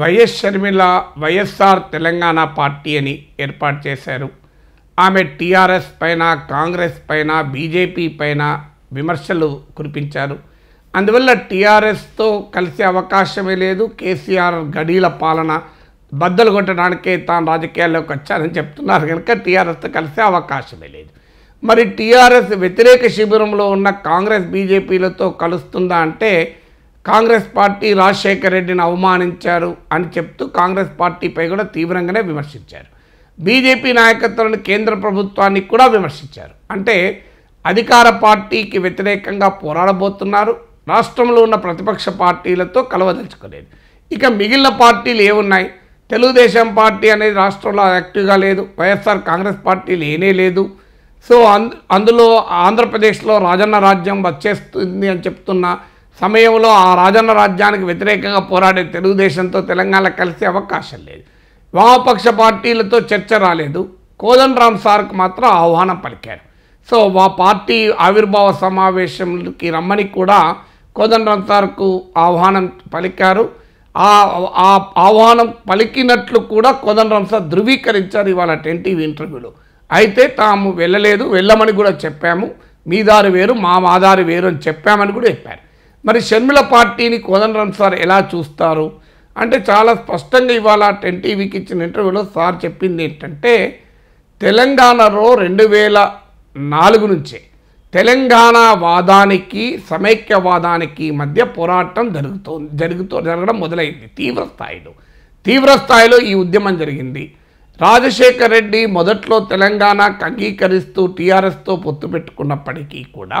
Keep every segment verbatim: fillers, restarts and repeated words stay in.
YS Sharmila YSR Telangana party అని ఏర్పాటు చేశారు. ఆమె టీఆర్ఎస్ పైన, కాంగ్రెస్ పైన, బీజేపీ పైన విమర్శలు కురిపించారు. అందువల్ల టీఆర్ఎస్తో కలిసే అవకాశమే లేదు. కేసీఆర్ గడీల పాలన బద్దలు కొట్టడానికే తాను రాజకీయాల్లోకి వచ్చానని చెప్తున్నారు కనుక టీఆర్ఎస్తో కలిసే అవకాశమే లేదు. మరి టీఆర్ఎస్ వ్యతిరేక శిబిరంలో ఉన్న కాంగ్రెస్ బీజేపీలతో కలుస్తుందా అంటే, కాంగ్రెస్ పార్టీ రాజశేఖర రెడ్డిని అవమానించారు అని చెప్తూ కాంగ్రెస్ పార్టీపై కూడా తీవ్రంగానే విమర్శించారు. బీజేపీ నాయకత్వాన్ని, కేంద్ర ప్రభుత్వాన్ని కూడా విమర్శించారు. అంటే అధికార పార్టీకి వ్యతిరేకంగా పోరాడబోతున్నారు. రాష్ట్రంలో ఉన్న ప్రతిపక్ష పార్టీలతో కలవదలుచుకోలేదు. ఇక మిగిలిన పార్టీలు ఏమున్నాయి? తెలుగుదేశం పార్టీ అనేది రాష్ట్రంలో యాక్టివ్గా లేదు. వైఎస్ఆర్ కాంగ్రెస్ పార్టీ లేనే లేదు. సో అందులో ఆంధ్రప్రదేశ్లో రాజన్న రాజ్యం వచ్చేస్తుంది అని చెప్తున్నా సమయంలో ఆ రాజన్న రాజ్యానికి వ్యతిరేకంగా పోరాడే తెలుగుదేశంతో తెలంగాణ కలిసే అవకాశం లేదు. వామపక్ష పార్టీలతో చర్చ రాలేదు. కోదండరాం సార్కు మాత్రం ఆహ్వానం పలికారు. సో వా పార్టీ ఆవిర్భావ సమావేశంకి రమ్మని కూడా కోదండరాం సార్కు ఆహ్వానం పలికారు. ఆ ఆహ్వానం పలికినట్లు కూడా కోదండరాం సార్ ధృవీకరించారు ఇవాళ ఎన్టీవీ ఇంటర్వ్యూలో. అయితే తాము వెళ్ళలేదు, వెళ్ళమని కూడా చెప్పాము, మీ దారి వేరు మా మాదారి వేరు అని చెప్పామని కూడా చెప్పారు. మరి షర్మిల పార్టీని కోదండరాం సార్ ఎలా చూస్తారు అంటే చాలా స్పష్టంగా ఇవాళ ఎన్టీవీకి ఇచ్చిన ఇంటర్వ్యూలో సార్ చెప్పింది ఏంటంటే, తెలంగాణలో రెండు వేల నాలుగు నుంచే తెలంగాణ వాదానికి, సమైక్యవాదానికి మధ్య పోరాటం జరుగుతూ జరుగుతూ జరగడం మొదలైంది. తీవ్ర స్థాయిలో తీవ్ర స్థాయిలో ఈ ఉద్యమం జరిగింది. రాజశేఖర రెడ్డి మొదట్లో తెలంగాణకు అంగీకరిస్తూ టీఆర్ఎస్తో పొత్తు పెట్టుకున్నప్పటికీ కూడా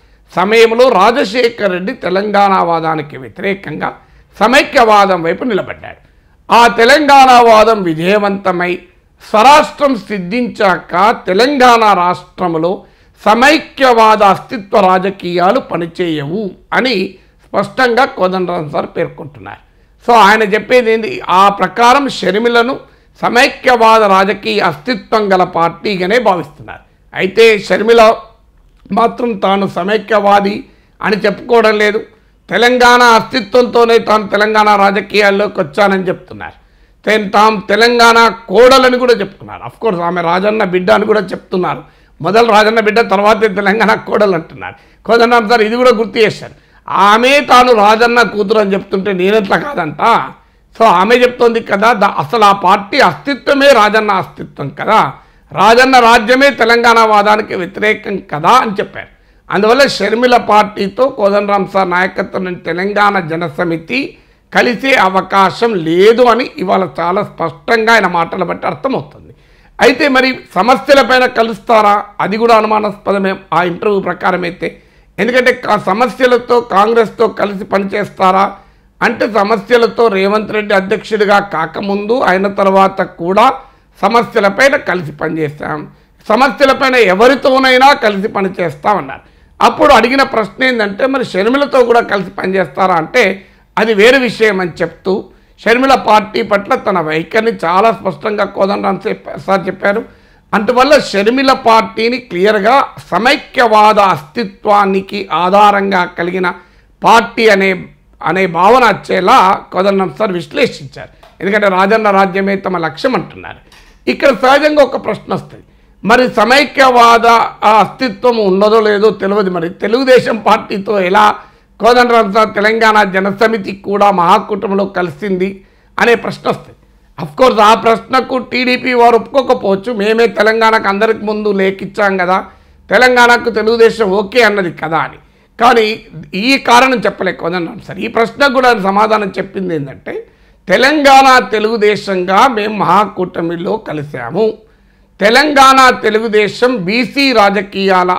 సమయంలో రాజశేఖర రెడ్డి తెలంగాణవాదానికి వ్యతిరేకంగా సమైక్యవాదం వైపు నిలబడ్డాడు. ఆ తెలంగాణవాదం విజయవంతమై స్వరాష్ట్రం సిద్ధించాక తెలంగాణ రాష్ట్రంలో సమైక్యవాద అస్తిత్వ రాజకీయాలు పనిచేయవు అని స్పష్టంగా కోదండరాం సార్ పేర్కొంటున్నారు. సో ఆయన చెప్పేది ఏంటి? ఆ ప్రకారం షర్మిలను సమైక్యవాద రాజకీయ అస్తిత్వం గల పార్టీగానే భావిస్తున్నారు. అయితే షర్మిల మాత్రం తాను సమైక్యవాది అని చెప్పుకోవడం లేదు. తెలంగాణ అస్తిత్వంతోనే తాను తెలంగాణ రాజకీయాల్లోకి వచ్చానని చెప్తున్నారు. తాము తెలంగాణ కోడలని కూడా చెప్తున్నారు. అఫ్కోర్స్ ఆమె రాజన్న బిడ్డ అని కూడా చెప్తున్నారు. మొదలు రాజన్న బిడ్డ, తర్వాతే తెలంగాణ కోడలు అంటున్నారు. కోదండరాం సార్ ఇది కూడా గుర్తు చేశారు. ఆమె తాను రాజన్న కూతురు అని చెప్తుంటే నేనెట్లా కాదంట. సో ఆమె చెప్తోంది కదా, అసలు ఆ పార్టీ అస్తిత్వమే రాజన్న అస్తిత్వం కదా, రాజన్న రాజ్యమే తెలంగాణ వాదానికి వ్యతిరేకం కదా అని చెప్పారు. అందువల్ల షర్మిల పార్టీతో కోదండరాం సార్ నాయకత్వం తెలంగాణ జనసమితి కలిసే అవకాశం లేదు అని ఇవాళ చాలా స్పష్టంగా ఆయన మాటలు బట్టి అర్థమవుతుంది. అయితే మరి సమస్యలపైన కలుస్తారా? అది కూడా అనుమానాస్పదమే ఆ ఇంటర్వ్యూ ప్రకారం అయితే. ఎందుకంటే సమస్యలతో కాంగ్రెస్తో కలిసి పనిచేస్తారా అంటే, సమస్యలతో రేవంత్ రెడ్డి అధ్యక్షుడిగా కాకముందు ఆయన తర్వాత కూడా సమస్యలపైన కలిసి పనిచేస్తాం, సమస్యలపైన ఎవరితోనైనా కలిసి పనిచేస్తామన్నారు. అప్పుడు అడిగిన ప్రశ్న ఏంటంటే, మరి షర్మిలతో కూడా కలిసి పనిచేస్తారా అంటే అది వేరే విషయం అని చెప్తూ షర్మిల పార్టీ పట్ల తన వైఖరిని చాలా స్పష్టంగా కోదండరాం సార్ చెప్పారు. అందువల్ల షర్మిల పార్టీని క్లియర్గా సమైక్యవాద అస్తిత్వానికి ఆధారంగా కలిగిన పార్టీ అనే అనే భావన వచ్చేలా కోదండరాం సార్ విశ్లేషించారు. ఎందుకంటే రాజన్న రాజ్యమే తమ లక్ష్యం అంటున్నారు. ఇక్కడ సహజంగా ఒక ప్రశ్న వస్తుంది, మరి సమైక్యవాద అస్తిత్వం ఉన్నదో లేదో తెలియదు. మరి తెలుగుదేశం పార్టీతో ఎలా కోదండరాం సార్ తెలంగాణ జనసమితి కూడా మహాకూటమిలో కలిసింది అనే ప్రశ్న వస్తుంది. అఫ్కోర్స్ ఆ ప్రశ్నకు టీడీపీ వారు ఒప్పుకోకపోవచ్చు. మేమే తెలంగాణకు అందరికి ముందు లేఖిచ్చాం కదా, తెలంగాణకు తెలుగుదేశం ఓకే అన్నది కదా అని. కానీ ఈ కారణం చెప్పలేకపోతున్నాం సార్. ఈ ప్రశ్నకు కూడా సమాధానం చెప్పింది ఏంటంటే, తెలంగాణ తెలుగుదేశంగా మేము మహాకూటమిలో కలిసాము, తెలంగాణ తెలుగుదేశం బీసీ రాజకీయాల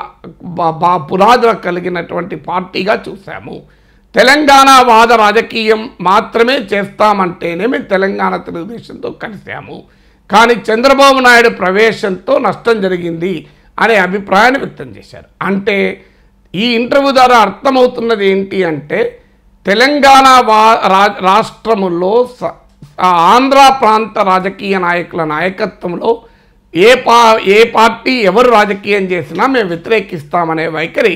పునాదులు కలిగినటువంటి పార్టీగా చూసాము, తెలంగాణ వాద రాజకీయం మాత్రమే చేస్తామంటేనే మేము తెలంగాణ తెలుగుదేశంతో కలిసాము, కానీ చంద్రబాబు నాయుడు ప్రవేశంతో నష్టం జరిగింది అనే అభిప్రాయాన్ని వ్యక్తం చేశారు. అంటే ఈ ఇంటర్వ్యూ ద్వారా అర్థమవుతున్నది ఏంటి అంటే, తెలంగాణ రాష్ట్రములో ఆంధ్ర ప్రాంత రాజకీయ నాయకుల నాయకత్వంలో ఏ పా ఏ పార్టీ ఎవరు రాజకీయం చేసినా మేము వ్యతిరేకిస్తామనే వైఖరి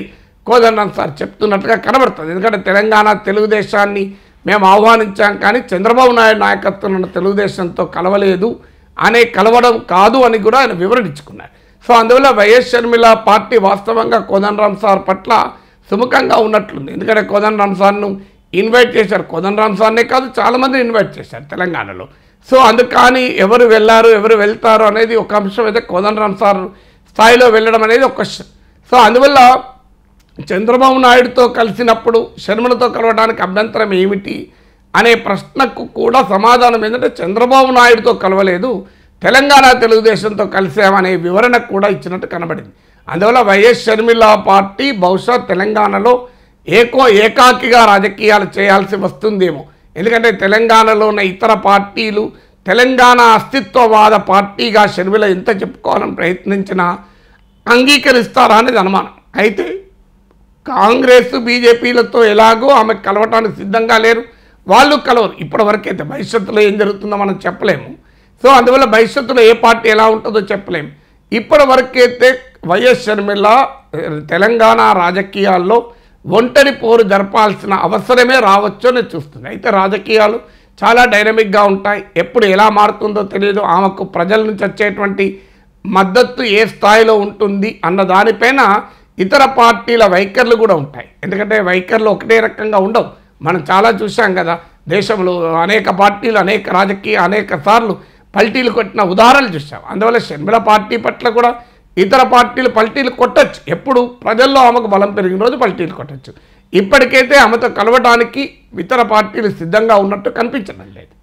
కోదండం సార్ చెప్తున్నట్టుగా కనబడుతుంది. ఎందుకంటే తెలంగాణ తెలుగుదేశాన్ని మేము ఆహ్వానించాం, కానీ చంద్రబాబు నాయుడు నాయకత్వంలో తెలుగుదేశంతో కలవలేదు అనే కలవడం కాదు అని కూడా ఆయన వివరించుకున్నారు. సో అందువల్ల వైఎస్ షర్మిల పార్టీ వాస్తవంగా కోదండరామ్ సార్ పట్ల సుముఖంగా ఉన్నట్లుంది. ఎందుకంటే కోదండరామ్ సార్ను ఇన్వైట్ చేశారు, కోదండరామ్ సార్నే కాదు చాలామంది ఇన్వైట్ చేశారు తెలంగాణలో. సో అందుకని ఎవరు వెళ్ళారు ఎవరు వెళ్తారు అనేది ఒక అంశం అయితే, కోదండరామ్ సార్ స్థాయిలో వెళ్ళడం అనేది ఒక క్వశ్చన్. సో అందువల్ల చంద్రబాబు నాయుడుతో కలిసినప్పుడు షర్మిలతో కలవడానికి అభ్యంతరం ఏమిటి అనే ప్రశ్నకు కూడా సమాధానం ఏంటంటే, చంద్రబాబు నాయుడుతో కలవలేదు, తెలంగాణ తెలుగుదేశంతో కలిసామనే వివరణ కూడా ఇచ్చినట్టు కనబడింది. అందువల్ల వైఎస్ షర్మిల పార్టీ బహుశా తెలంగాణలో ఏకో ఏకాకిగా రాజకీయాలు చేయాల్సి వస్తుందేమో. ఎందుకంటే తెలంగాణలో ఉన్న ఇతర పార్టీలు తెలంగాణ అస్తిత్వవాద పార్టీగా షర్మిల ఎంత చెప్పుకోవాలని ప్రయత్నించినా అంగీకరిస్తారా అనేది అనుమానం. అయితే కాంగ్రెస్ బీజేపీలతో ఎలాగో ఆమె కలవటానికి సిద్ధంగా లేరు, వాళ్ళు కలవరు ఇప్పటివరకైతే. భవిష్యత్తులో ఏం జరుగుతుందో మనం చెప్పలేము. సో అందువల్ల భవిష్యత్తులో ఏ పార్టీ ఎలా ఉంటుందో చెప్పలేము. ఇప్పటివరకైతే వైఎస్ షర్మిల తెలంగాణ రాజకీయాల్లో ఒంటరి పోరు జరపాల్సిన అవసరమే రావచ్చు అని చూస్తుంది. అయితే రాజకీయాలు చాలా డైనమిక్గా ఉంటాయి, ఎప్పుడు ఎలా మారుతుందో తెలియదు. ఆమెకు ప్రజల నుంచి వచ్చేటువంటి మద్దతు ఏ స్థాయిలో ఉంటుంది అన్న దానిపైన ఇతర పార్టీల వైఖరులు కూడా ఉంటాయి. ఎందుకంటే వైఖరులు ఒకటే రకంగా ఉండవు, మనం చాలా చూసాం కదా. దేశంలో అనేక పార్టీలు అనేక రాజకీయ అనేక సార్లు పల్టీలు కొట్టిన ఉదాహరణలు చూసాం. అందువల్ల షర్మిల పార్టీ పట్ల కూడా ఇతర పార్టీలు పల్టీలు కొట్టచ్చు, ఎప్పుడు ప్రజల్లో ఆమెకు బలం పెరిగిన రోజు పల్టీలు కొట్టచ్చు. ఇప్పటికైతే ఆమెతో కలవడానికి ఇతర పార్టీలు సిద్ధంగా ఉన్నట్టు కనిపించడం లేదు.